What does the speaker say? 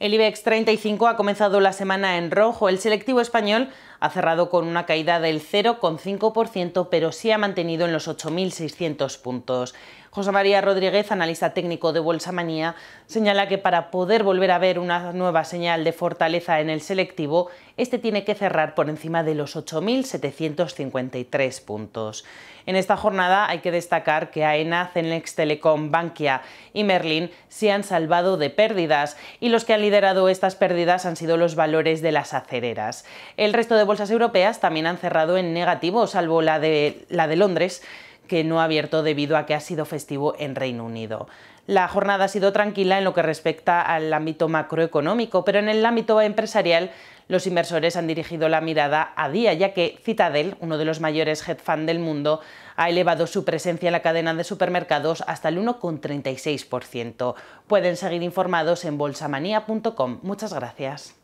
El Ibex 35 ha comenzado la semana en rojo. El selectivo español ha cerrado con una caída del 0,5%, pero sí ha mantenido en los 8.600 puntos. José María Rodríguez, analista técnico de Bolsamania, señala que para poder volver a ver una nueva señal de fortaleza en el selectivo, este tiene que cerrar por encima de los 8.753 puntos. En esta jornada hay que destacar que Aena, Cenex Telecom, Bankia y Merlin se han salvado de pérdidas, y los que han liderado estas pérdidas han sido los valores de las acereras. El resto de bolsas europeas también han cerrado en negativo, salvo la de Londres, que no ha abierto debido a que ha sido festivo en Reino Unido. La jornada ha sido tranquila en lo que respecta al ámbito macroeconómico, pero en el ámbito empresarial los inversores han dirigido la mirada a Día, ya que Citadel, uno de los mayores hedge fund del mundo, ha elevado su presencia en la cadena de supermercados hasta el 1,36%. Pueden seguir informados en bolsamania.com. Muchas gracias.